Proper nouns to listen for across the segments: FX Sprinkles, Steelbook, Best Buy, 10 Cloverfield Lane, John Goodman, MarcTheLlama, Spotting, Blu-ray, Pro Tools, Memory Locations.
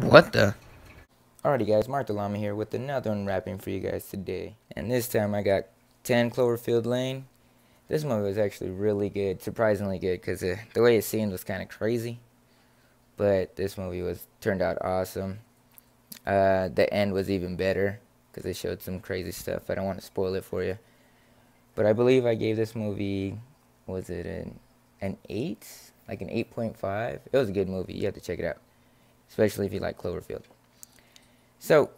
What the? Alrighty guys, Mark the Llama here with another unwrapping for you guys today. And this time I got 10 Cloverfield Lane. This movie was actually really good, surprisingly good, because the way it seemed was kind of crazy. But this movie turned out awesome. The end was even better, because they showed some crazy stuff. I don't want to spoil it for you. But I believe I gave this movie, was it an 8? Like an 8.5? It was a good movie. You have to check it out, especially if you like Cloverfield. So,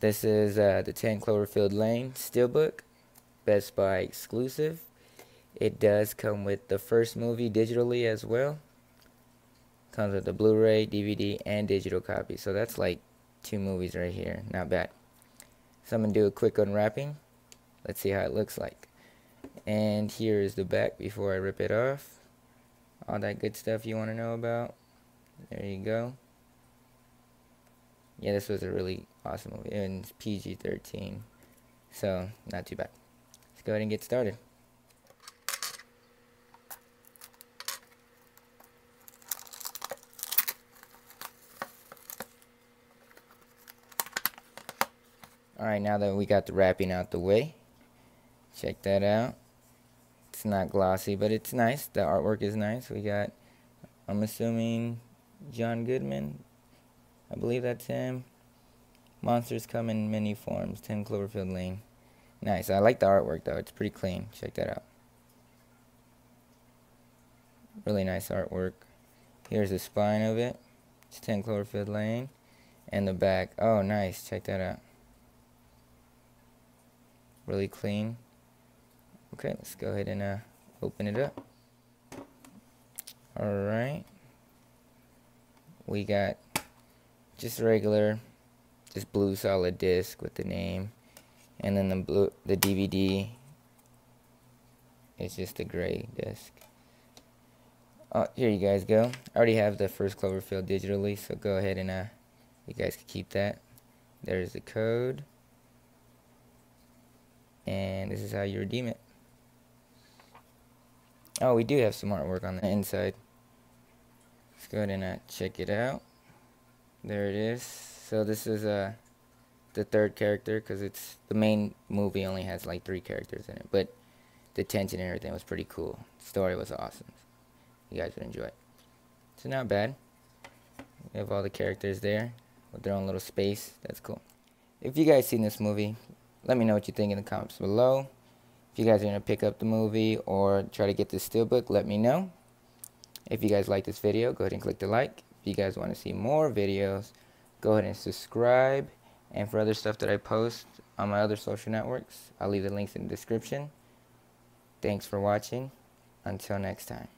this is the 10 Cloverfield Lane Steelbook, Best Buy exclusive. It does come with the first movie digitally as well. Comes with the Blu-ray, DVD, and digital copy. So that's like 2 movies right here. Not bad. So I'm going to do a quick unwrapping. Let's see how it looks like. And here is the back before I rip it off. All that good stuff you want to know about. There you go. Yeah, this was a really awesome movie, and it's PG-13, so not too bad. Let's go ahead and get started. Alright, now that we got the wrapping out the way, check that out. It's not glossy, but it's nice. The artwork is nice. We got, I'm assuming, John Goodman. I believe that's him. Monsters come in many forms. 10 Cloverfield Lane. Nice. I like the artwork, though. It's pretty clean. Check that out. Really nice artwork. Here's the spine of it. It's 10 Cloverfield Lane. And the back. Oh, nice. Check that out. Really clean. Okay, let's go ahead and open it up. Alright. We got just regular, just blue solid disc with the name, and then the DVD is just the gray disc. Oh, here you guys go. I already have the first Cloverfield digitally, so go ahead and you guys can keep that. There's the code, and this is how you redeem it. Oh, we do have some artwork on the inside. Let's go ahead and check it out. There it is. So this is the third character, because it's the main movie only has like 3 characters in it, but the tension and everything was pretty cool. The story was awesome. You guys would enjoy it. So not bad. We have all the characters there with their own little space. That's cool. If you guys seen this movie, let me know what you think in the comments below. If you guys are gonna pick up the movie or try to get the steelbook, let me know. If you guys like this video, go ahead and click the like. If you guys want to see more videos, go ahead and subscribe. And for other stuff that I post on my other social networks, I'll leave the links in the description. Thanks for watching. Until next time.